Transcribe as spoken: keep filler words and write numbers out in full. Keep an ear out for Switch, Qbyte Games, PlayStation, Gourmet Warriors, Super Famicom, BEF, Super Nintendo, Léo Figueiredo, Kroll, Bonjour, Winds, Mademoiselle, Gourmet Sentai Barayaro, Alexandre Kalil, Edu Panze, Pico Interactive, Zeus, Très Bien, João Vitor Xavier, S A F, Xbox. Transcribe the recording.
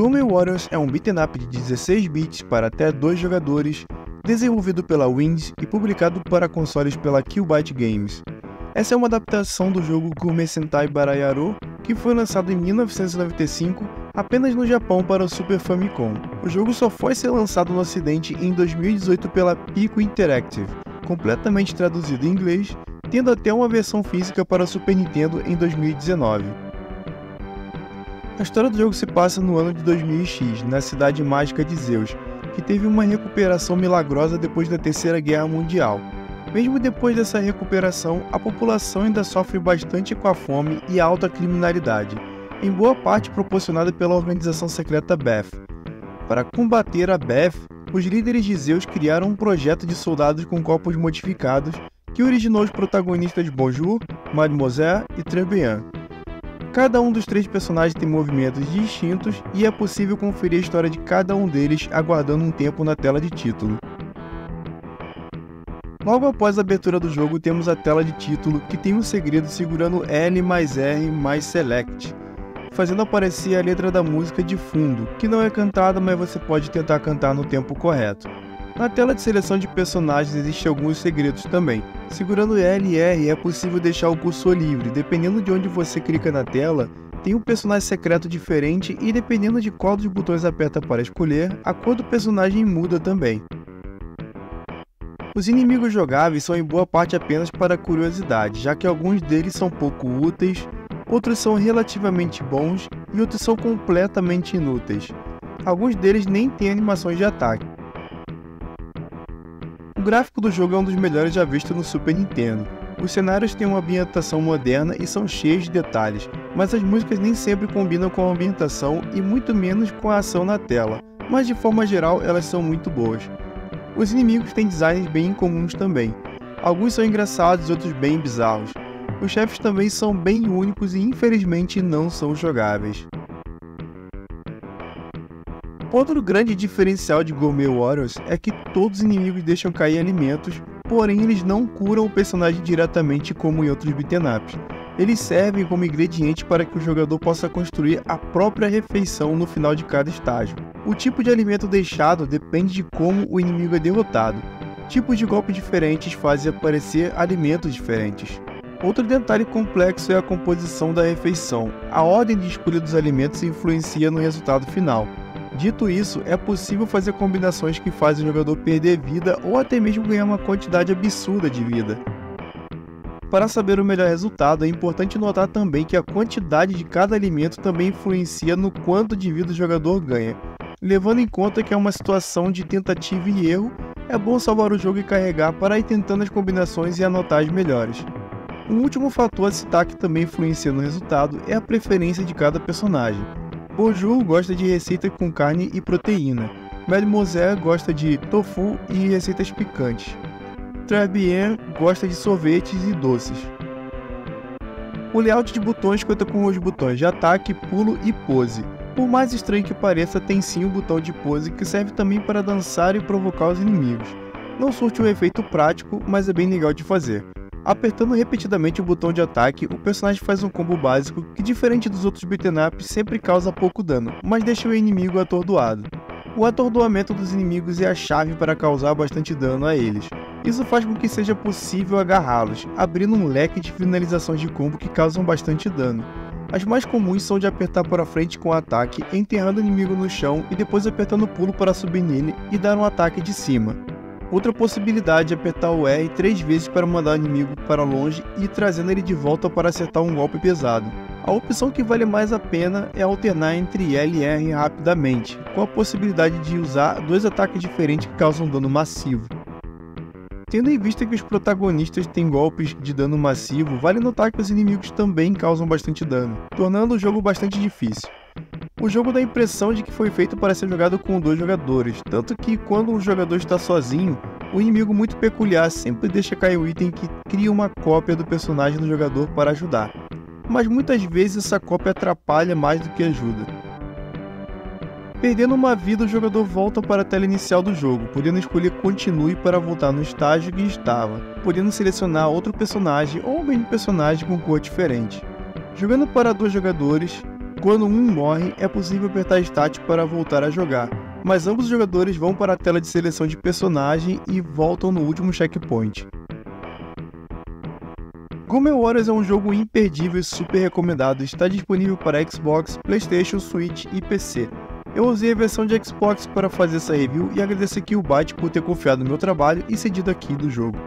Gourmet Warriors é um beat'em up de dezesseis bits para até dois jogadores, desenvolvido pela Winds e publicado para consoles pela Qbyte Games. Essa é uma adaptação do jogo Gourmet Sentai Barayaro, que foi lançado em mil novecentos e noventa e cinco apenas no Japão para o Super Famicom. O jogo só foi ser lançado no ocidente em dois mil e dezoito pela Pico Interactive, completamente traduzido em inglês, tendo até uma versão física para o Super Nintendo em dois mil e dezenove. A história do jogo se passa no ano de dois mil e X, na cidade mágica de Zeus, que teve uma recuperação milagrosa depois da Terceira Guerra Mundial. Mesmo depois dessa recuperação, a população ainda sofre bastante com a fome e a alta criminalidade, em boa parte proporcionada pela organização secreta B E F. Para combater a B E F, os líderes de Zeus criaram um projeto de soldados com corpos modificados que originou os protagonistas Bonjour, Mademoiselle e Très Bien. Cada um dos três personagens tem movimentos distintos e é possível conferir a história de cada um deles aguardando um tempo na tela de título. Logo após a abertura do jogo temos a tela de título, que tem um segredo segurando L mais R mais Select, fazendo aparecer a letra da música de fundo, que não é cantada, mas você pode tentar cantar no tempo correto. Na tela de seleção de personagens existem alguns segredos também. Segurando L e R é possível deixar o cursor livre, dependendo de onde você clica na tela, tem um personagem secreto diferente e dependendo de qual dos botões aperta para escolher, a cor do personagem muda também. Os inimigos jogáveis são em boa parte apenas para curiosidade, já que alguns deles são pouco úteis, outros são relativamente bons e outros são completamente inúteis. Alguns deles nem têm animações de ataque. O gráfico do jogo é um dos melhores já visto no Super Nintendo. Os cenários têm uma ambientação moderna e são cheios de detalhes, mas as músicas nem sempre combinam com a ambientação e muito menos com a ação na tela, mas de forma geral elas são muito boas. Os inimigos têm designs bem incomuns também. Alguns são engraçados e outros bem bizarros. Os chefes também são bem únicos e infelizmente não são jogáveis. Outro grande diferencial de Gourmet Warriors é que todos os inimigos deixam cair alimentos, porém eles não curam o personagem diretamente como em outros beat'em ups. Eles servem como ingrediente para que o jogador possa construir a própria refeição no final de cada estágio. O tipo de alimento deixado depende de como o inimigo é derrotado. Tipos de golpes diferentes fazem aparecer alimentos diferentes. Outro detalhe complexo é a composição da refeição. A ordem de escolha dos alimentos influencia no resultado final. Dito isso, é possível fazer combinações que fazem o jogador perder vida ou até mesmo ganhar uma quantidade absurda de vida. Para saber o melhor resultado, é importante notar também que a quantidade de cada alimento também influencia no quanto de vida o jogador ganha. Levando em conta que é uma situação de tentativa e erro, é bom salvar o jogo e carregar para ir tentando as combinações e anotar as melhores. Um último fator a citar que também influencia no resultado é a preferência de cada personagem. Bonjour gosta de receitas com carne e proteína, Mademoiselle gosta de tofu e receitas picantes, Très Bien gosta de sorvetes e doces. O layout de botões conta com os botões de ataque, pulo e pose. Por mais estranho que pareça, tem sim o botão de pose que serve também para dançar e provocar os inimigos. Não surte um efeito prático, mas é bem legal de fazer. Apertando repetidamente o botão de ataque, o personagem faz um combo básico que, diferente dos outros beat'em ups, sempre causa pouco dano, mas deixa o inimigo atordoado. O atordoamento dos inimigos é a chave para causar bastante dano a eles. Isso faz com que seja possível agarrá-los, abrindo um leque de finalizações de combo que causam bastante dano. As mais comuns são de apertar para frente com o ataque, enterrando o inimigo no chão e depois apertando o pulo para subir nele e dar um ataque de cima. Outra possibilidade é apertar o R três vezes para mandar o inimigo para longe e trazendo ele de volta para acertar um golpe pesado. A opção que vale mais a pena é alternar entre L e R rapidamente, com a possibilidade de usar dois ataques diferentes que causam dano massivo. Tendo em vista que os protagonistas têm golpes de dano massivo, vale notar que os inimigos também causam bastante dano, tornando o jogo bastante difícil. O jogo dá a impressão de que foi feito para ser jogado com dois jogadores, tanto que quando um jogador está sozinho, o inimigo muito peculiar sempre deixa cair o item que cria uma cópia do personagem do jogador para ajudar, mas muitas vezes essa cópia atrapalha mais do que ajuda. Perdendo uma vida, o jogador volta para a tela inicial do jogo, podendo escolher continue para voltar no estágio que estava, podendo selecionar outro personagem ou o mesmo personagem com cor diferente. Jogando para dois jogadores, Quando um morre, é possível apertar Start para voltar a jogar, mas ambos os jogadores vão para a tela de seleção de personagem e voltam no último checkpoint. Gourmet Warriors é um jogo imperdível e super recomendado, está disponível para Xbox, PlayStation, Switch e P C. Eu usei a versão de Xbox para fazer essa review e agradeço a Qbyte por ter confiado no meu trabalho e cedido aqui do jogo.